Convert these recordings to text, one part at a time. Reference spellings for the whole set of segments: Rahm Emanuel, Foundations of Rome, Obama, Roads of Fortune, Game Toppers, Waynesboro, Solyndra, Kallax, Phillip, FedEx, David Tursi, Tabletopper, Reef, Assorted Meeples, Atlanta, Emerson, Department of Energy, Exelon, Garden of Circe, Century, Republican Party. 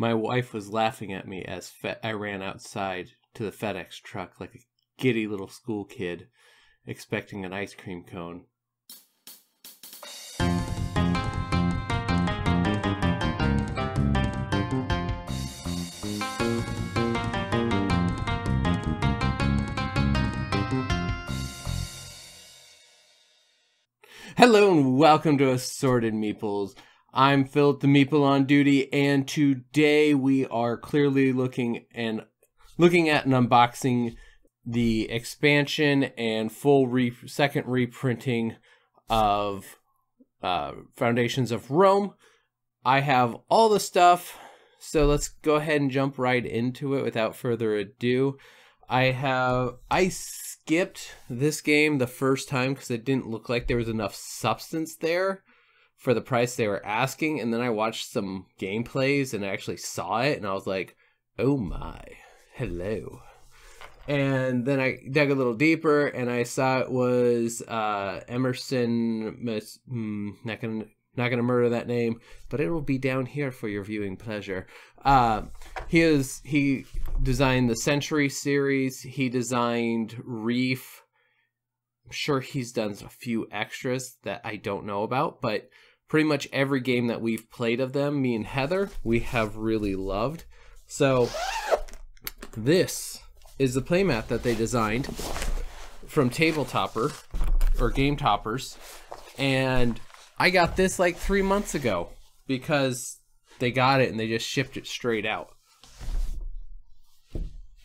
My wife was laughing at me as I ran outside to the FedEx truck like a giddy little school kid expecting an ice cream cone. Hello and welcome to Assorted Meeples. I'm Phil, the Meeple on duty, and today we are clearly looking at and unboxing the expansion and full second reprinting of Foundations of Rome. I have all the stuff, so let's go ahead and jump right into it without further ado. I skipped this game the first time because it didn't look like there was enough substance there for the price they were asking, and then I watched some gameplays and I actually saw it and I was like, oh my, hello. And then I dug a little deeper and I saw it was Emerson, not gonna murder that name, but it will be down here for your viewing pleasure. He designed the Century series, he designed Reef. I'm sure he's done a few extras that I don't know about, but pretty much every game that we've played of them, me and Heather, we have really loved. So this is the playmat that they designed from Tabletopper or Game Toppers, and I got this like 3 months ago because they got it and they just shipped it straight out.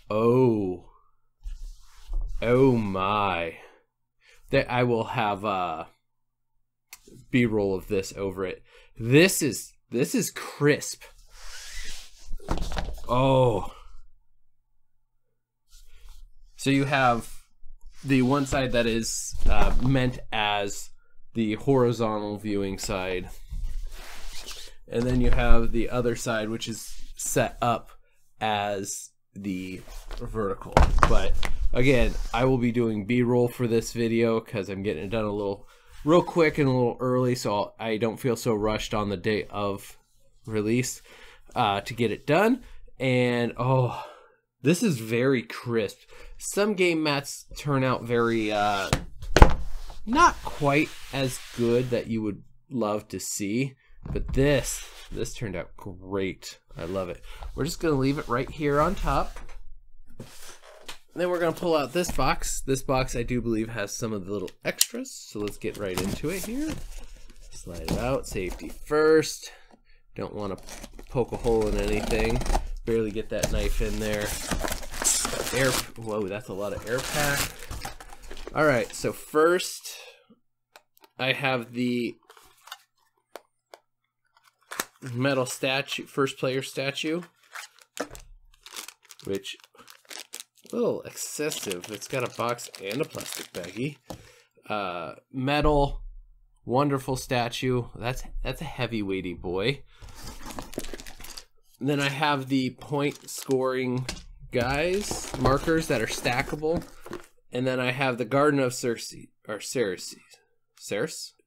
Oh my. I will have a B-roll of this over it. This is crisp. Oh. So you have the one side that is meant as the horizontal viewing side, and then you have the other side which is set up as the vertical. But again, I will be doing B-roll for this video because I'm getting it done real quick and a little early, so I don't feel so rushed on the day of release to get it done. And oh, this is very crisp. Some game mats turn out very not quite as good that you would love to see, but this turned out great. I love it. We're just gonna leave it right here on top. Then we're going to pull out this box. This box, I do believe, has some of the little extras. So let's get right into it here. Slide it out. Safety first. Don't want to poke a hole in anything. Barely get that knife in there. Whoa, that's a lot of air pack. All right, so first I have the metal statue, first player statue, which... a little excessive. It's got a box and a plastic baggie. Metal, wonderful statue. That's a heavy weighty boy. And then I have the point scoring guys, markers that are stackable. And then I have the Garden of Circe, or Circe.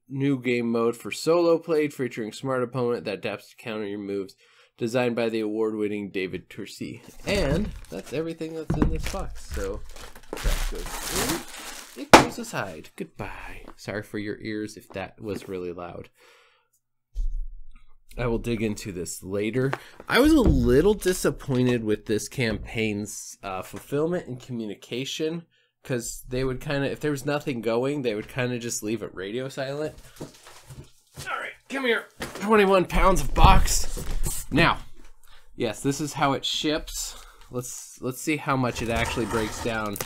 New game mode for solo played, featuring smart opponent that adapts to counter your moves. Designed by the award-winning David Tursi. And that's everything that's in this box. So that goes in. It goes aside. Goodbye. Sorry for your ears if that was really loud. I will dig into this later. I was a little disappointed with this campaign's fulfillment and communication, because they would kind of, if there was nothing going, they would kind of just leave it radio silent. All right, come here. 21 pounds of box. Now, yes, this is how it ships. Let's see how much it actually breaks down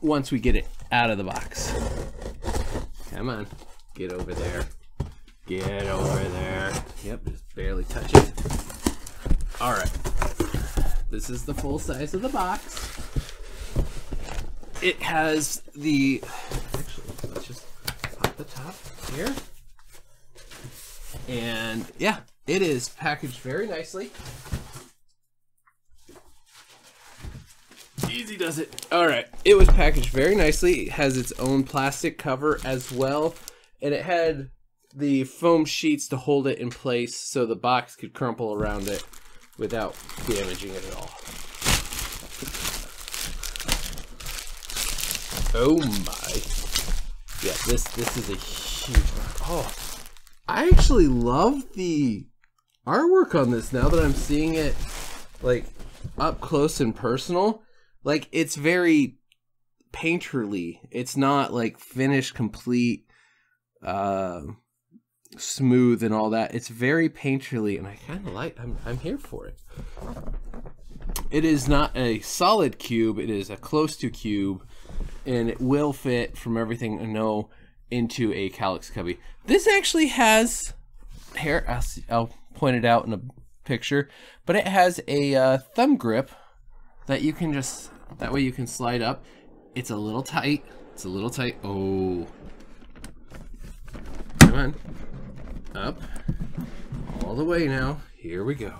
once we get it out of the box. Come on, get over there. Get over there. Yep, just barely touch it. All right, this is the full size of the box. It has the, actually, let's just pop the top here. And yeah, it is packaged very nicely. Easy does it. All right, it was packaged very nicely. It has its own plastic cover as well. And it had the foam sheets to hold it in place so the box could crumple around it without damaging it at all. Oh my. Yeah, this is a huge one. Oh, I actually love the artwork on this now that I'm seeing it like up close and personal. Like, it's very painterly. It's not like finished, complete, smooth and all that. It's very painterly, and I kind of like, I'm here for it. It is not a solid cube. It is a close to cube, and it will fit, from everything I know, into a Kallax cubby. This actually has, here, I'll point it out in a picture, but it has a thumb grip that you can just, that way you can slide up. It's a little tight. It's a little tight. Oh. Come on. Up. All the way now. Here we go.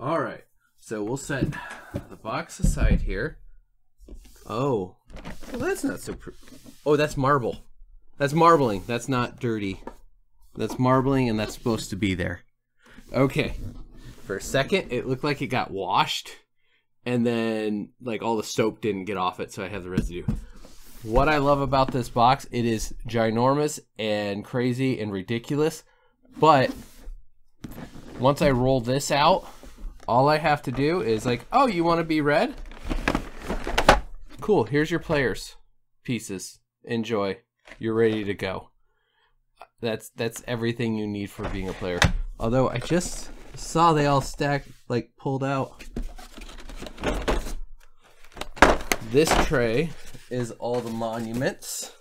All right. So we'll set the box aside here. Oh. Well, that's not so pretty. Oh, that's marble. That's marbling. That's not dirty. That's marbling, and that's supposed to be there. Okay. For a second, it looked like it got washed, and then like all the soap didn't get off it, so I have the residue. What I love about this box, it is ginormous and crazy and ridiculous, but once I roll this out, all I have to do is like, oh, you want to be red? Cool, here's your players' pieces. Enjoy. You're ready to go. That's everything you need for being a player. Although I just saw they all stacked, like pulled out. This tray is all the monuments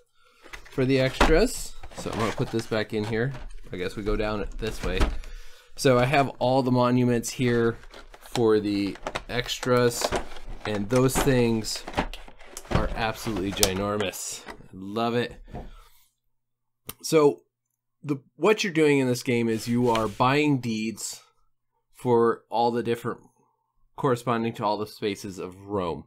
for the extras. So I'm gonna put this back in here. I guess we go down it this way. So I have all the monuments here for the extras, and those things are absolutely ginormous. I love it. So what you're doing in this game is you are buying deeds for all the different, corresponding to all the spaces of Rome.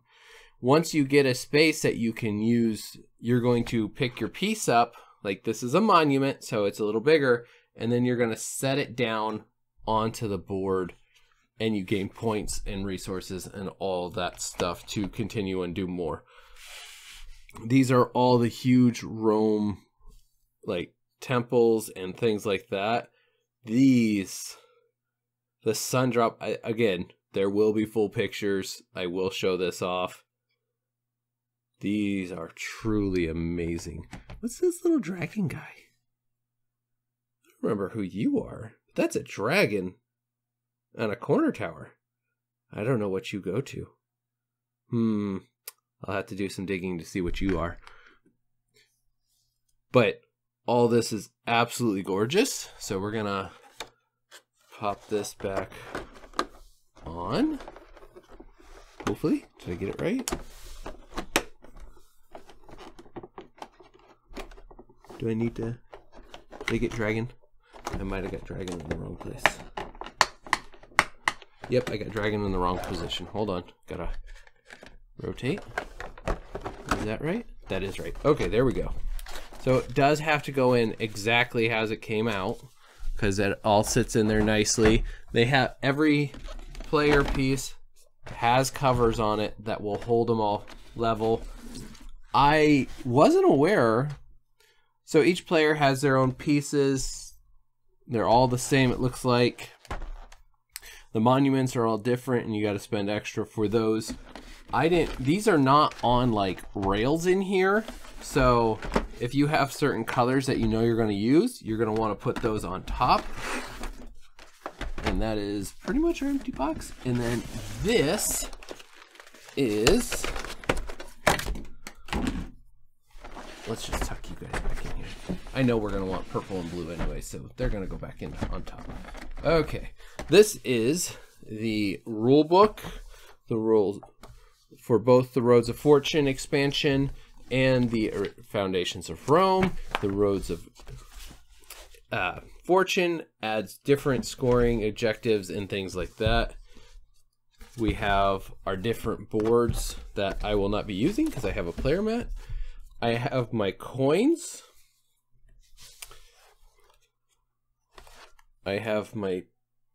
Once you get a space that you can use, you're going to pick your piece up, like this is a monument, so it's a little bigger, and then you're going to set it down onto the board, and you gain points and resources and all that stuff to continue and do more. These are all the huge Rome, like, temples and things like that. These, the sun drop, again, there will be full pictures. I will show this off. These are truly amazing. What's this little dragon guy? I don't remember who you are. That's a dragon on a corner tower. I don't know what you go to. I'll have to do some digging to see what you are. But all this is absolutely gorgeous. So we're gonna pop this back on. Hopefully, did I get it right? Do I need to, did I get dragon? I might have got dragon in the wrong place. Yep, I got dragon in the wrong position. Hold on, gotta rotate. Is that right? That is right. Okay, there we go. So it does have to go in exactly as it came out, because it all sits in there nicely. They have, every player piece has covers on it that will hold them all level. I wasn't aware. So each player has their own pieces. They're all the same, it looks like. The monuments are all different, and you got to spend extra for those. I didn't, these are not on like rails in here. So if you have certain colors that you know you're going to use, you're going to want to put those on top. And that is pretty much our empty box. And then this is, let's just tuck you guys back in here. I know we're going to want purple and blue anyway, so they're going to go back in on top. Okay, this is the rule book, the rules for both the Roads of Fortune expansion and the Foundations of Rome. The Roads of Fortune adds different scoring objectives and things like that. We have our different boards that I will not be using because I have a player mat. I have my coins. I have my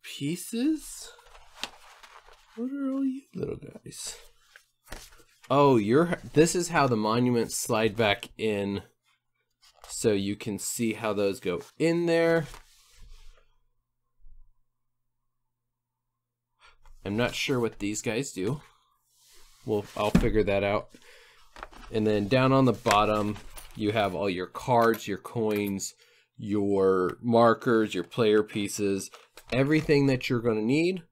pieces. What are all you little guys? Oh, you're, this is how the monuments slide back in. So you can see how those go in there. I'm not sure what these guys do. Well, I'll figure that out. And then down on the bottom, you have all your cards, your coins, your markers, your player pieces, everything that you're going to need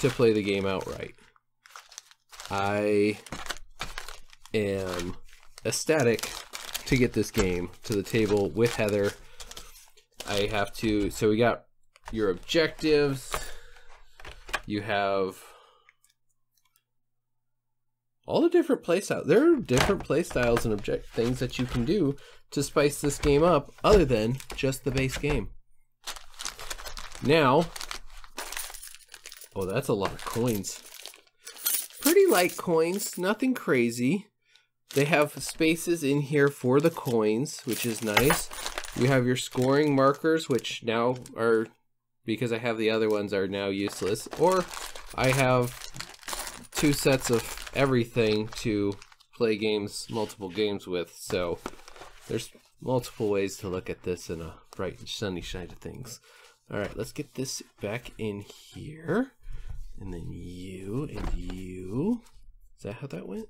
to play the game outright. I am ecstatic to get this game to the table with Heather. I have to, so we got your objectives. You have all the different play styles. There are different play styles and things that you can do to spice this game up other than just the base game. Now, oh, that's a lot of coins. Pretty light coins, nothing crazy. They have spaces in here for the coins, which is nice. You have your scoring markers, which now are, because I have the other ones, are now useless. Or I have two sets of everything to play games, multiple games with. So there's multiple ways to look at this in a bright and sunny side of things. All right, let's get this back in here. And then you and you. Is that how that went?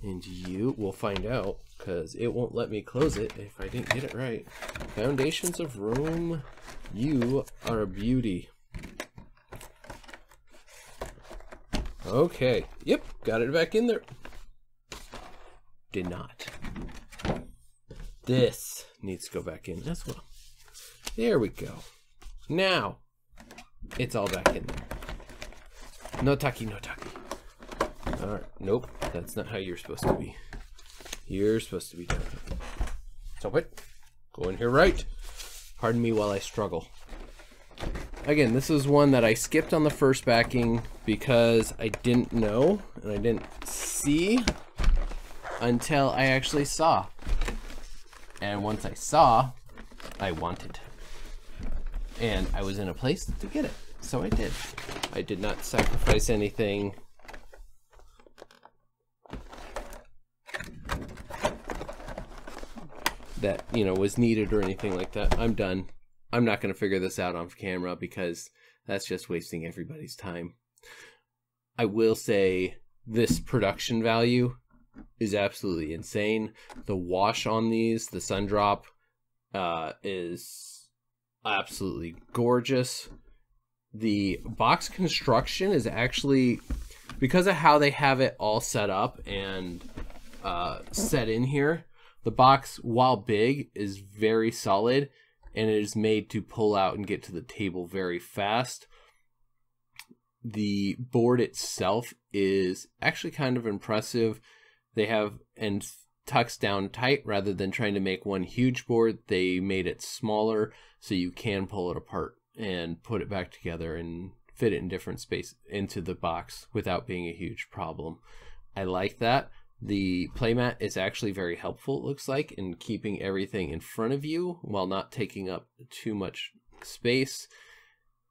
And you will find out, because it won't let me close it if I didn't get it right. Foundations of Rome, you are a beauty. Okay, yep, got it back in there. Did not. This needs to go back in. That's what. There we go. Now, it's all back in there. No taki, no taki. All right, nope, that's not how you're supposed to be. You're supposed to be done. Stop it. Go in here right. Pardon me while I struggle. Again, this is one that I skipped on the first backing because I didn't know and I didn't see until I actually saw. And once I saw, I wanted. And I was in a place to get it, so I did. I did not sacrifice anything. That, you know, was needed or anything like that. I'm done. I'm not going to figure this out on camera because that's just wasting everybody's time. I will say this production value is absolutely insane. The wash on these, the sun drop, is absolutely gorgeous. The box construction is actually, because of how they have it all set up and set in here, the box, while big, is very solid, and it is made to pull out and get to the table very fast. The board itself is actually kind of impressive. They have, and tucks down tight rather than trying to make one huge board. They made it smaller so you can pull it apart and put it back together and fit it in different space into the box without being a huge problem. I like that. The playmat is actually very helpful, it looks like, in keeping everything in front of you while not taking up too much space.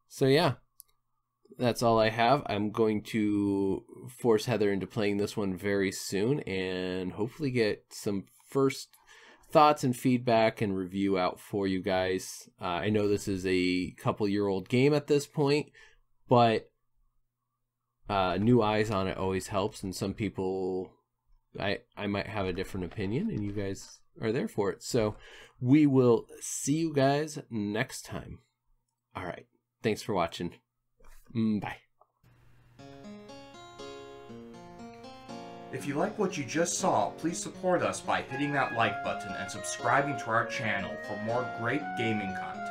So yeah, that's all I have. I'm going to force Heather into playing this one very soon and hopefully get some first thoughts and feedback and review out for you guys. I know this is a couple-year-old game at this point, but new eyes on it always helps, and some people... I might have a different opinion, and you guys are there for it. So we will see you guys next time. All right. Thanks for watching. Bye. If you like what you just saw, please support us by hitting that like button and subscribing to our channel for more great gaming content.